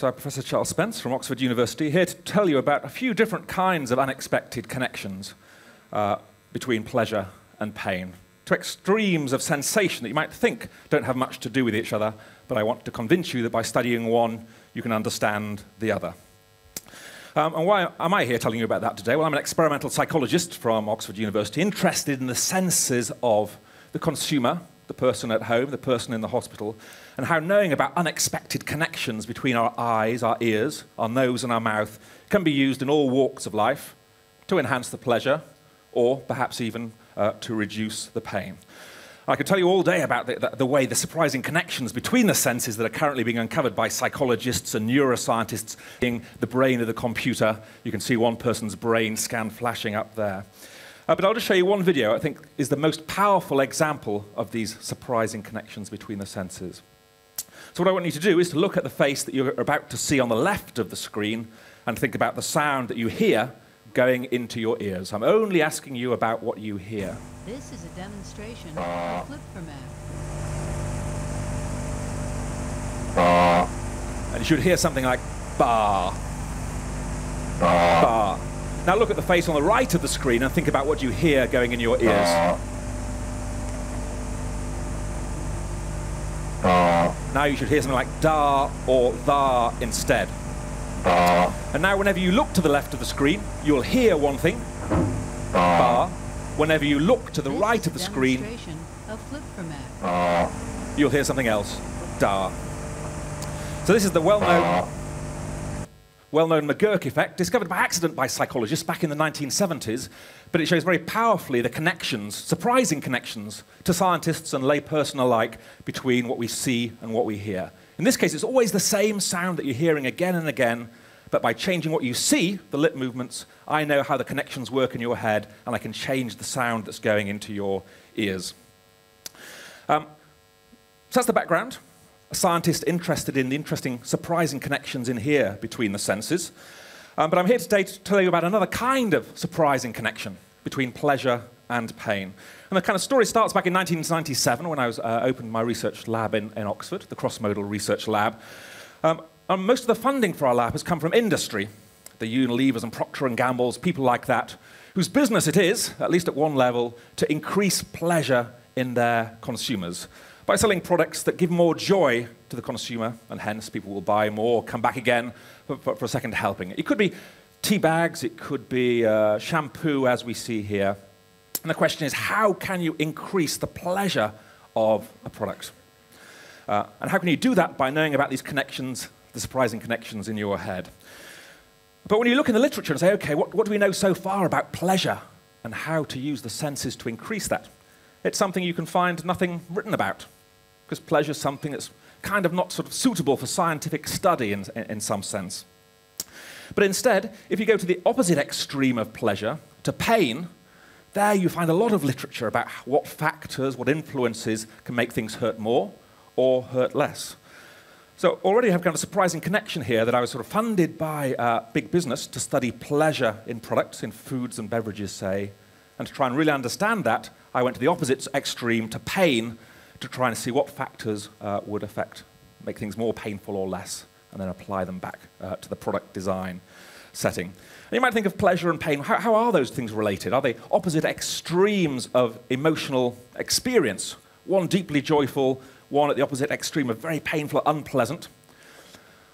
So, Professor Charles Spence from Oxford University here to tell you about a few different kinds of unexpected connections between pleasure and pain, to extremes of sensation that you might think don't have much to do with each other, but I want to convince you that by studying one, you can understand the other. And why am I here telling you about that today? Well, I'm an experimental psychologist from Oxford University, interested in the senses of the consumer, the person at home, the person in the hospital, and how knowing about unexpected connections between our eyes, our ears, our nose and our mouth can be used in all walks of life to enhance the pleasure or perhaps even to reduce the pain. I could tell you all day about the way the surprising connections between the senses that are currently being uncovered by psychologists and neuroscientists in the brain of the computer. You can see one person's brain scan flashing up there. But I'll just show you one video I think is the most powerful example of these surprising connections between the senses. So what I want you to do is to look at the face that you're about to see on the left of the screen and think about the sound that you hear going into your ears. I'm only asking you about what you hear. This is a demonstration of flip from And you should hear something like ba, ba. Now look at the face on the right of the screen and think about what you hear going in your ears. Now you should hear something like da or tha instead. And now whenever you look to the left of the screen, you'll hear one thing, ba. Whenever you look to the right of the screen, you'll hear something else, da. So this is the well-known McGurk effect, discovered by accident by psychologists back in the 1970s, but it shows very powerfully the connections, surprising connections, to scientists and layperson alike between what we see and what we hear. In this case, it's always the same sound that you're hearing again and again, but by changing what you see, the lip movements, I know how the connections work in your head, and I can change the sound that's going into your ears. So that's the background. A scientist interested in the interesting, surprising connections in here between the senses. But I'm here today to tell you about another kind of surprising connection between pleasure and pain. And the kind of story starts back in 1997 when I opened my research lab in Oxford, the Cross-Modal Research Lab. And most of the funding for our lab has come from industry, the Unilevers and Procter and Gambles, people like that, whose business it is, at least at one level, to increase pleasure in their consumers by selling products that give more joy to the consumer, and hence people will buy more, come back again for a second helping. It could be tea bags, it could be shampoo, as we see here. And the question is, how can you increase the pleasure of a product? And how can you do that by knowing about these connections, the surprising connections in your head? But when you look in the literature and say, okay, what do we know so far about pleasure and how to use the senses to increase that? It's something you can find nothing written about, because pleasure is something that's kind of not sort of suitable for scientific study in some sense. But instead, if you go to the opposite extreme of pleasure, to pain, there you find a lot of literature about what factors, what influences can make things hurt more or hurt less. So already I have kind of a surprising connection here that I was sort of funded by big business to study pleasure in products, in foods and beverages, say, and to try and really understand that, I went to the opposite extreme, to pain, to try and see what factors would affect, make things more painful or less, and then apply them back to the product design setting. And you might think of pleasure and pain. How are those things related? Are they opposite extremes of emotional experience? One deeply joyful, one at the opposite extreme of very painful or unpleasant?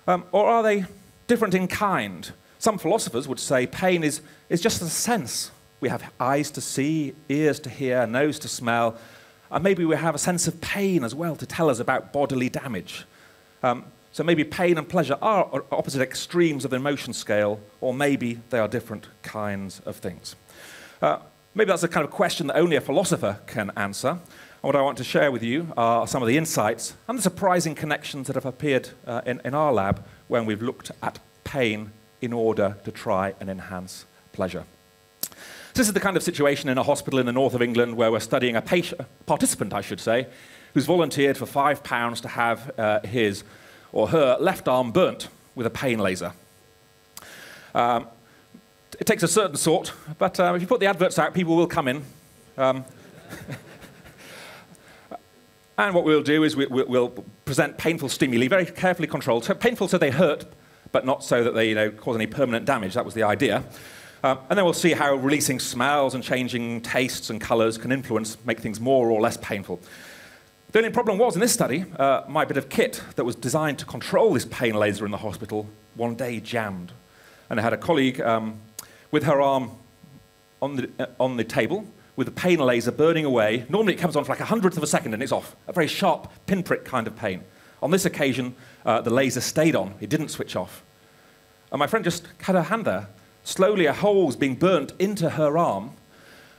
Or are they different in kind? Some philosophers would say pain is just a sense. We have eyes to see, ears to hear, nose to smell, and maybe we have a sense of pain as well to tell us about bodily damage. So maybe pain and pleasure are opposite extremes of the emotion scale, or maybe they are different kinds of things. Maybe that's a kind of question that only a philosopher can answer. And what I want to share with you are some of the insights and the surprising connections that have appeared in our lab when we've looked at pain in order to try and enhance pleasure. This is the kind of situation in a hospital in the north of England where we're studying a participant, I should say, who's volunteered for £5 to have his or her left arm burnt with a pain laser. It takes a certain sort, but if you put the adverts out, people will come in. And what we'll do is we'll present painful stimuli, very carefully controlled, so painful so they hurt, but not so that they cause any permanent damage. That was the idea. And then we'll see how releasing smells and changing tastes and colours can influence, make things more or less painful. The only problem was, in this study, my bit of kit that was designed to control this pain laser in the hospital one day jammed. And I had a colleague with her arm on the table with the pain laser burning away. Normally it comes on for like 1/100th of a second and it's off. A very sharp pinprick kind of pain. On this occasion, the laser stayed on. It didn't switch off. And my friend just had her hand there. Slowly, a hole was being burnt into her arm,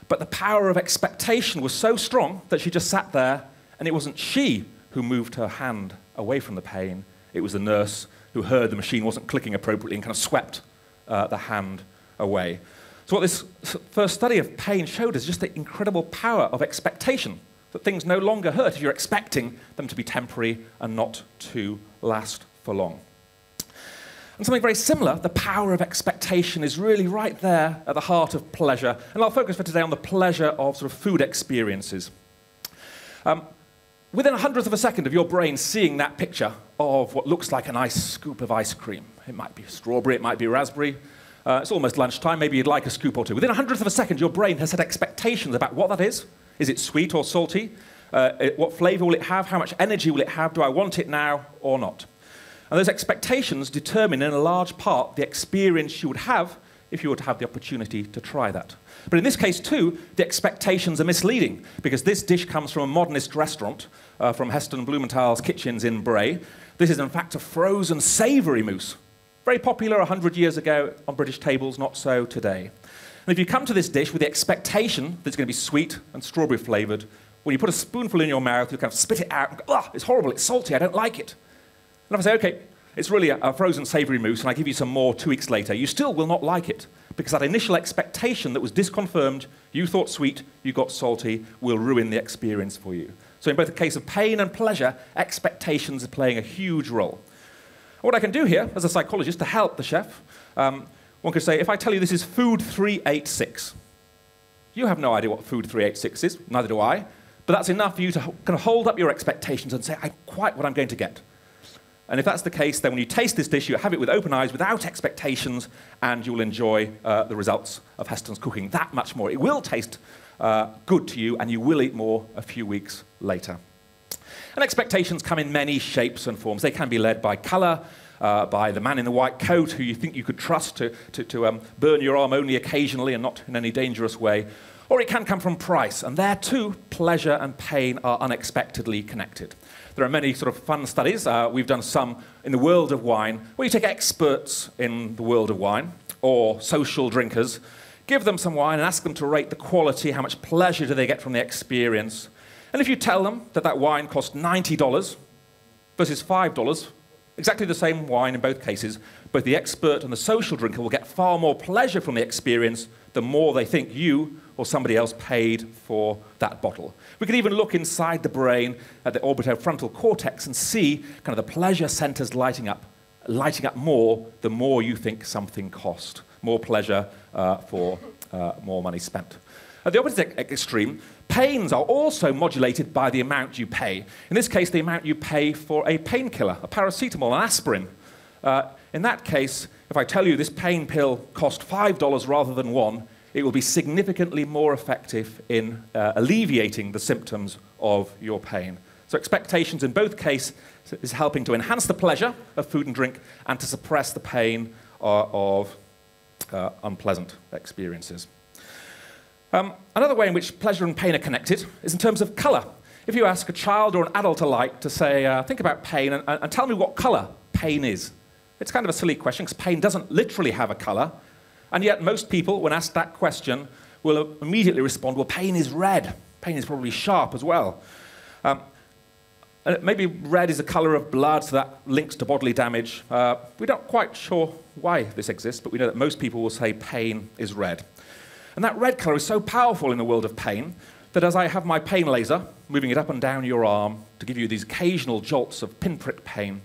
but the power of expectation was so strong that she just sat there, and it wasn't she who moved her hand away from the pain. It was the nurse who heard the machine wasn't clicking appropriately and kind of swept the hand away. So what this first study of pain showed is just the incredible power of expectation, that things no longer hurt if you're expecting them to be temporary and not to last for long. And something very similar, the power of expectation, is really right there at the heart of pleasure. And I'll focus for today on the pleasure of sort of food experiences. Within 1/100th of a second of your brain seeing that picture of what looks like a nice scoop of ice cream, it might be strawberry, it might be raspberry, it's almost lunchtime, maybe you'd like a scoop or two. Within 1/100th of a second, your brain has set expectations about what that is it sweet or salty, what flavour will it have, how much energy will it have, do I want it now or not? And those expectations determine, in a large part, the experience you would have if you were to have the opportunity to try that. But in this case, too, the expectations are misleading, because this dish comes from a modernist restaurant, from Heston Blumenthal's kitchens in Bray. This is, in fact, a frozen savoury mousse. Very popular 100 years ago on British tables, not so today. And if you come to this dish with the expectation that it's going to be sweet and strawberry flavoured, when you put a spoonful in your mouth, you kind of spit it out and go, "Ugh, it's horrible, it's salty, I don't like it." And if I say, OK, it's really a frozen savoury mousse, and I give you some more 2 weeks later, you still will not like it, because that initial expectation that was disconfirmed, you thought sweet, you got salty, will ruin the experience for you. So in both the case of pain and pleasure, expectations are playing a huge role. What I can do here, as a psychologist, to help the chef, one could say, if I tell you this is food 386, you have no idea what food 386 is, neither do I, but that's enough for you to kind of hold up your expectations and say, I'm quite what I'm going to get. And if that's the case, then when you taste this dish, you have it with open eyes, without expectations, and you'll enjoy the results of Heston's cooking that much more. It will taste good to you, and you will eat more a few weeks later. And expectations come in many shapes and forms. They can be led by colour, by the man in the white coat who you think you could trust to burn your arm only occasionally and not in any dangerous way. Or it can come from price, and there too, pleasure and pain are unexpectedly connected. There are many sort of fun studies. We've done some in the world of wine, where you take experts in the world of wine, or social drinkers, give them some wine and ask them to rate the quality, how much pleasure do they get from the experience. And if you tell them that that wine cost $90 versus $5, exactly the same wine in both cases, both the expert and the social drinker will get far more pleasure from the experience the more they think you or somebody else paid for that bottle. We could even look inside the brain at the orbitofrontal cortex and see kind of the pleasure centers lighting up more the more you think something cost. More pleasure for more money spent. At the opposite extreme, pains are also modulated by the amount you pay. In this case, the amount you pay for a painkiller, a paracetamol, an aspirin. In that case, if I tell you this pain pill cost $5 rather than $1, it will be significantly more effective in alleviating the symptoms of your pain. So expectations in both cases is helping to enhance the pleasure of food and drink and to suppress the pain of unpleasant experiences. Another way in which pleasure and pain are connected is in terms of colour. If you ask a child or an adult alike to say, think about pain and tell me what colour pain is, it's kind of a silly question because pain doesn't literally have a colour. And yet most people, when asked that question, will immediately respond, well, pain is red. Pain is probably sharp as well. And maybe red is the colour of blood, so that links to bodily damage. We're not quite sure why this exists, but we know that most people will say pain is red. And that red colour is so powerful in the world of pain that as I have my pain laser, moving it up and down your arm to give you these occasional jolts of pinprick pain,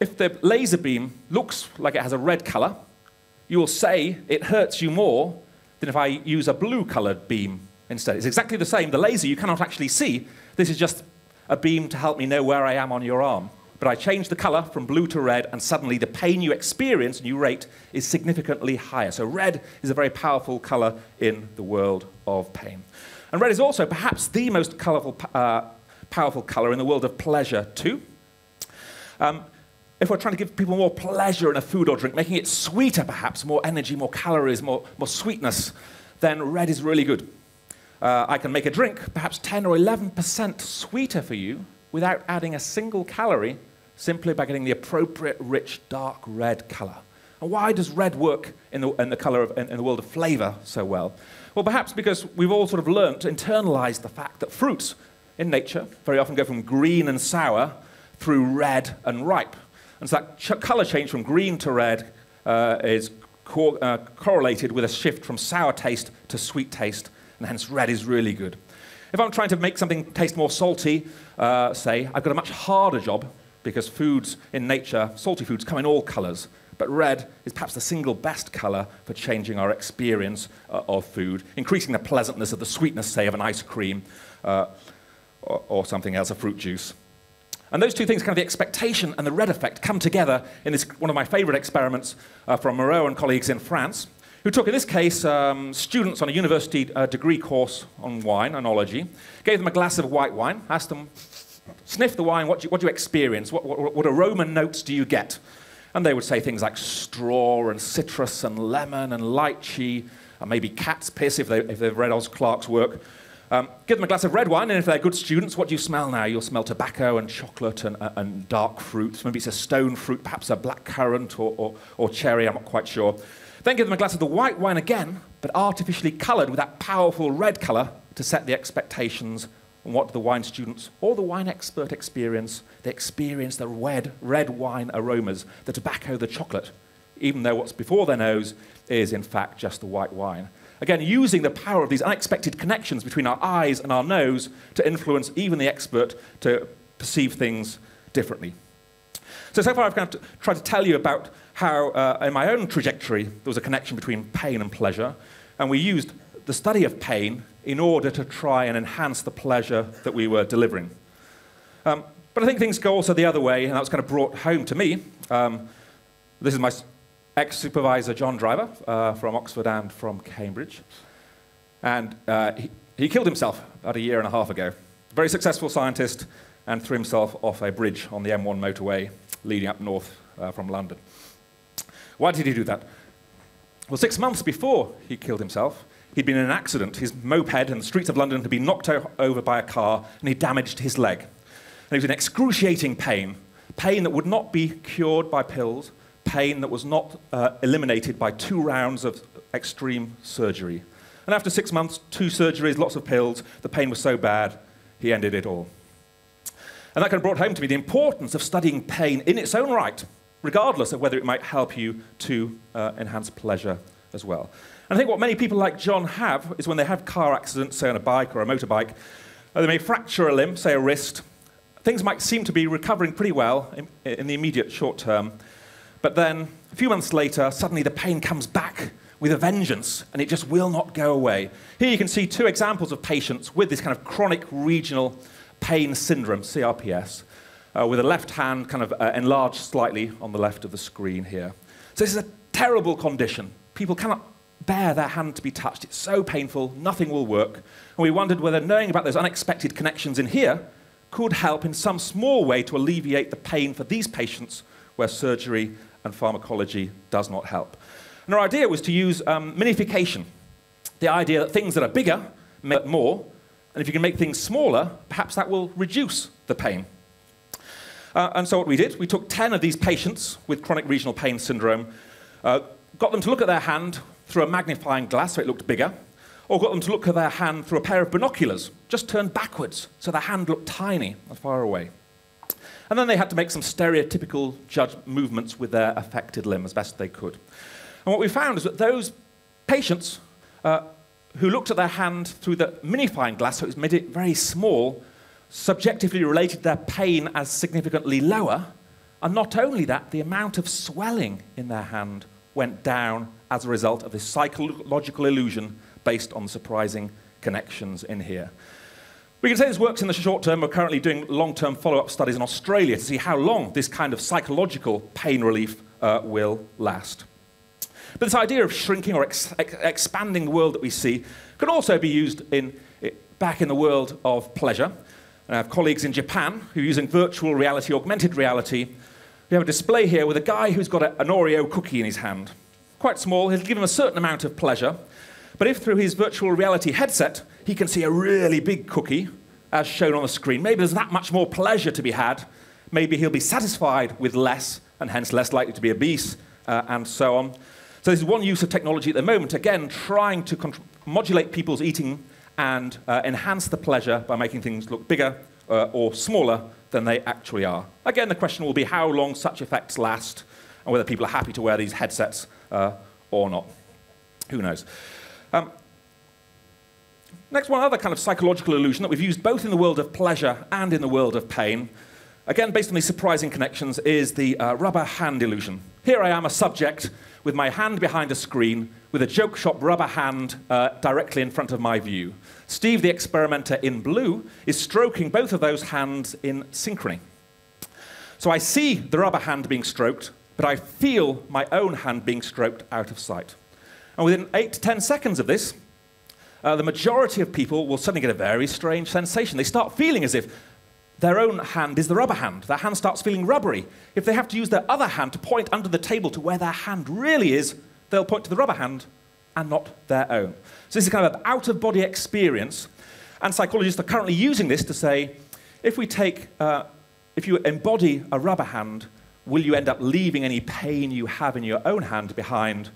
if the laser beam looks like it has a red colour, you will say it hurts you more than if I use a blue-coloured beam instead. It's exactly the same. The laser you cannot actually see. This is just a beam to help me know where I am on your arm. But I changed the color from blue to red, and suddenly the pain you experience and you rate is significantly higher. So red is a very powerful color in the world of pain. And red is also perhaps the most colorful, powerful color in the world of pleasure, too. If we're trying to give people more pleasure in a food or drink, making it sweeter perhaps, more energy, more calories, more sweetness, then red is really good. I can make a drink perhaps 10 or 11% sweeter for you without adding a single calorie, simply by getting the appropriate rich dark red color. And why does red work in the world of flavor so well? Well, perhaps because we've all sort of learned to internalize the fact that fruits in nature very often go from green and sour through red and ripe. And so that color change from green to red is correlated with a shift from sour taste to sweet taste, and hence red is really good. If I'm trying to make something taste more salty, say, I've got a much harder job because foods in nature, salty foods, come in all colors. But red is perhaps the single best color for changing our experience of food, increasing the pleasantness of the sweetness, say, of an ice cream or something else, a fruit juice. And those two things, kind of the expectation and the red effect, come together in this, one of my favorite experiments from Moreau and colleagues in France, who took, in this case, students on a university degree course on wine, oenology, gave them a glass of white wine, asked them, sniff the wine, what do you experience? What aroma notes do you get? And they would say things like straw and citrus and lemon and lychee, and maybe cat's piss if they've read Oz Clark's work. Give them a glass of red wine, and if they're good students, what do you smell now? You'll smell tobacco and chocolate and dark fruits. Maybe it's a stone fruit, perhaps a black currant or cherry, I'm not quite sure. Then give them a glass of the white wine again, but artificially coloured with that powerful red colour to set the expectations on what the wine students or the wine expert experience. They experience the red wine aromas, the tobacco, the chocolate, even though what's before their nose is, in fact, just the white wine. Again, using the power of these unexpected connections between our eyes and our nose to influence even the expert to perceive things differently. So far I've kind of tried to tell you about how, in my own trajectory, there was a connection between pain and pleasure, and we used the study of pain in order to try and enhance the pleasure that we were delivering. But I think things go also the other way, and that was kind of brought home to me. This is my ex-supervisor John Driver from Oxford and from Cambridge. And he killed himself about 1.5 years ago. Very successful scientist, and threw himself off a bridge on the M1 motorway leading up north from London. Why did he do that? Well, 6 months before he killed himself, he'd been in an accident. His moped in the streets of London had been knocked over by a car, and he damaged his leg. And he was in excruciating pain, pain that would not be cured by pills, pain that was not eliminated by 2 rounds of extreme surgery. And after 6 months, 2 surgeries, lots of pills, the pain was so bad, he ended it all. And that kind of brought home to me the importance of studying pain in its own right, regardless of whether it might help you to enhance pleasure as well. And I think what many people like John have is when they have car accidents, say on a bike or a motorbike, they may fracture a limb, say a wrist. Things might seem to be recovering pretty well in the immediate short term. But then, a few months later, suddenly the pain comes back with a vengeance, and it just will not go away. Here you can see 2 examples of patients with this kind of chronic regional pain syndrome, CRPS, with the left hand kind of enlarged slightly on the left of the screen here. So this is a terrible condition. People cannot bear their hand to be touched. It's so painful, nothing will work. And we wondered whether knowing about those unexpected connections in here could help in some small way to alleviate the pain for these patients where surgery and pharmacology does not help. And our idea was to use minification, the idea that things that are bigger make more, and if you can make things smaller, perhaps that will reduce the pain. And so what we did, we took 10 of these patients with chronic regional pain syndrome, got them to look at their hand through a magnifying glass so it looked bigger, or got them to look at their hand through a pair of binoculars, just turned backwards, so their hand looked tiny and far away. And then they had to make some stereotypical movements with their affected limb as best they could. And what we found is that those patients who looked at their hand through the minifying glass, so it made it very small, subjectively related their pain as significantly lower. And not only that, the amount of swelling in their hand went down as a result of this psychological illusion based on surprising connections in here. We can say this works in the short term. We're currently doing long-term follow-up studies in Australia to see how long this kind of psychological pain relief will last. But this idea of shrinking or expanding the world that we see could also be used back in the world of pleasure. I have colleagues in Japan who are using virtual reality, augmented reality. We have a display here with a guy who's got an Oreo cookie in his hand. Quite small, he'll give him a certain amount of pleasure. But if through his virtual reality headset, he can see a really big cookie, as shown on the screen, maybe there's that much more pleasure to be had. Maybe he'll be satisfied with less, and hence less likely to be obese, and so on. So this is one use of technology at the moment, again, trying to modulate people's eating and enhance the pleasure by making things look bigger or smaller than they actually are. Again, the question will be how long such effects last and whether people are happy to wear these headsets or not. Who knows? Next, one other kind of psychological illusion that we've used both in the world of pleasure and in the world of pain, again, based on these surprising connections, is the rubber hand illusion. Here I am, a subject, with my hand behind a screen, with a joke shop rubber hand directly in front of my view. Steve, the experimenter in blue, is stroking both of those hands in synchrony. So I see the rubber hand being stroked, but I feel my own hand being stroked out of sight. And within 8 to 10 seconds of this, the majority of people will suddenly get a very strange sensation. They start feeling as if their own hand is the rubber hand. Their hand starts feeling rubbery. If they have to use their other hand to point under the table to where their hand really is, they'll point to the rubber hand and not their own. So this is kind of an out-of-body experience. And psychologists are currently using this to say, if you embody a rubber hand, will you end up leaving any pain you have in your own hand behind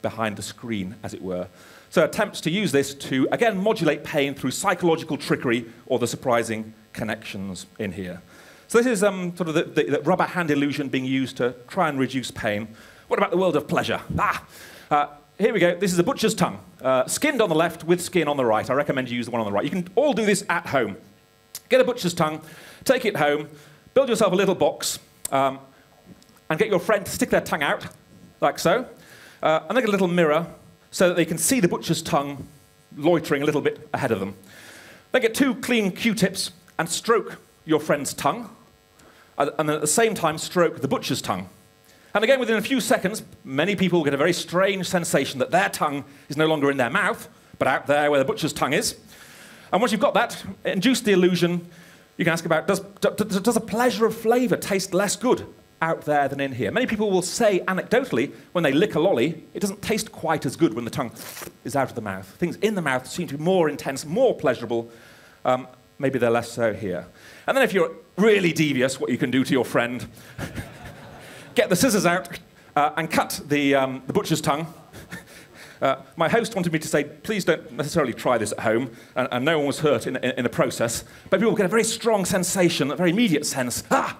the screen, as it were? So attempts to use this to, again, modulate pain through psychological trickery or the surprising connections in here. So this is sort of the rubber hand illusion being used to try and reduce pain. What about the world of pleasure? Here we go. This is a butcher's tongue. Skinned on the left with skin on the right. I recommend you use the one on the right. You can all do this at home. Get a butcher's tongue, take it home, build yourself a little box, and get your friend to stick their tongue out, like so, and they get a little mirror so that they can see the butcher's tongue loitering a little bit ahead of them. They get 2 clean Q-tips and stroke your friend's tongue, and at the same time stroke the butcher's tongue. And again, within a few seconds, many people get a very strange sensation that their tongue is no longer in their mouth, but out there where the butcher's tongue is. And once you've got that, induce the illusion, you can ask about, does the pleasure of flavor taste less good out there than in here? Many people will say, anecdotally, when they lick a lolly, it doesn't taste quite as good when the tongue is out of the mouth. Things in the mouth seem to be more intense, more pleasurable. Maybe they're less so here. And then if you're really devious, what you can do to your friend, get the scissors out and cut the butcher's tongue. My host wanted me to say, please don't necessarily try this at home, and no one was hurt in the process. But people get a very strong sensation, a very immediate sense. Ah!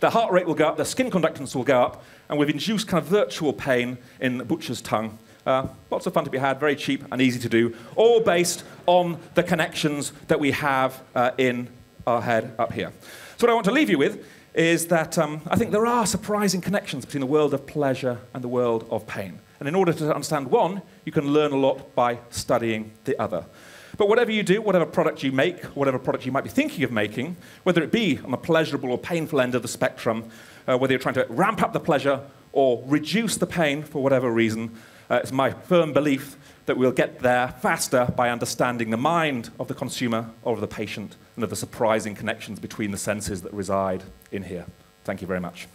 Their heart rate will go up, their skin conductance will go up, and we've induced kind of virtual pain in the butcher's tongue. Lots of fun to be had, very cheap and easy to do, all based on the connections that we have in our head up here. So what I want to leave you with is that I think there are surprising connections between the world of pleasure and the world of pain. And in order to understand one, you can learn a lot by studying the other. But whatever you do, whatever product you make, whatever product you might be thinking of making, whether it be on the pleasurable or painful end of the spectrum, whether you're trying to ramp up the pleasure or reduce the pain for whatever reason, it's my firm belief that we'll get there faster by understanding the mind of the consumer, of the patient, and of the surprising connections between the senses that reside in here. Thank you very much.